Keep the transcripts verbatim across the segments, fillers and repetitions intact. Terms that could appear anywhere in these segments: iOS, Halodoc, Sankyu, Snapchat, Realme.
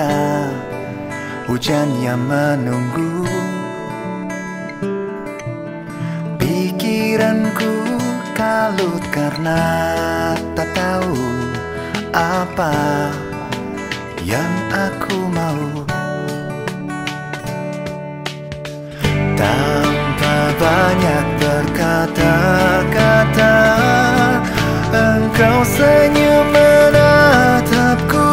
kita, hujan yang menunggu. Pikiranku kalut karena tak tahu apa yang aku mau. Tanpa banyak berkata-kata, engkau senyum menatapku.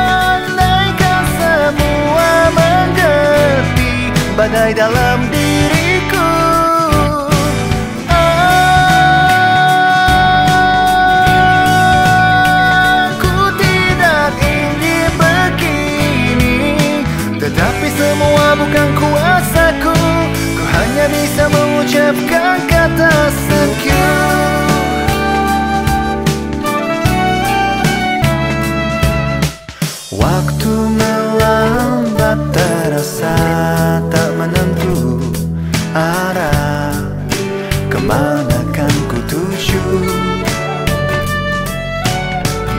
Andaikan semua mengerti badai dalam diriku, aku tidak ingin begini. Tetapi semua bukan kuasaku, ku hanya bisa mengucapkan kata Sankyu. Waktu melambat terasa tak menentu arah, kemana kan ku tuju.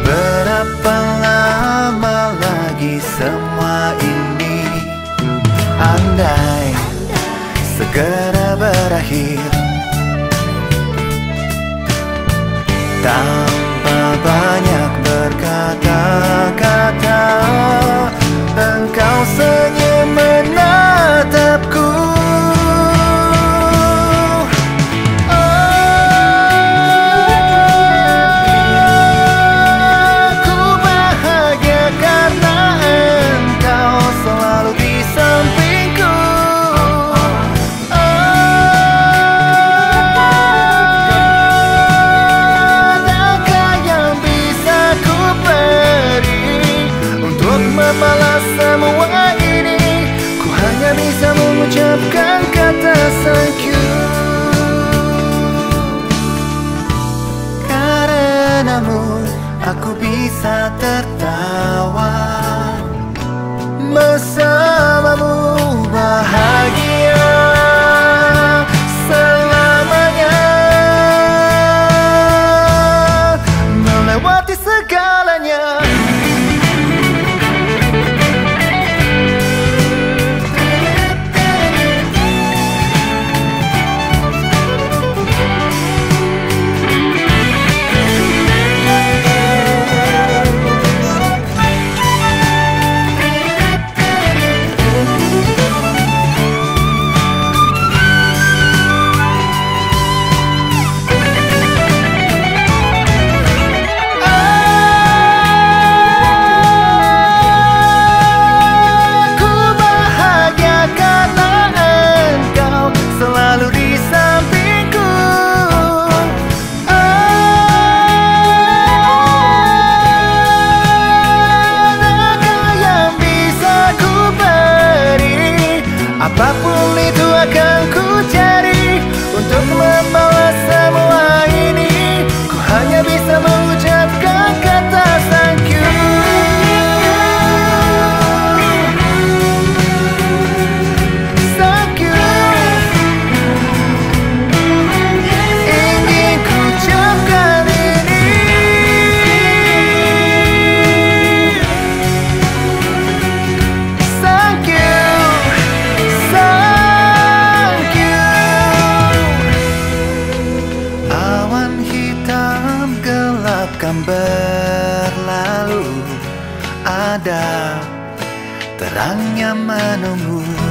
Berapa lama lagi semua ini, andai segera berakhir. Tanpa banyak berkata-kata, engkau senyum menatapku. Malas semua ini, ku hanya bisa mengucapkan kata Sankyu. Karenamu aku bisa tertawa, bersamamu bahagia selamanya. Melewati segalanya, apapun itu akan ku cari untuk membalas semua ini. Ku hanya bisa mengucapkan kata Sankyu. Sankyu, ingin ku ucapkan ini. Sankyu. Akan berlalu, ada terangnya menunggu.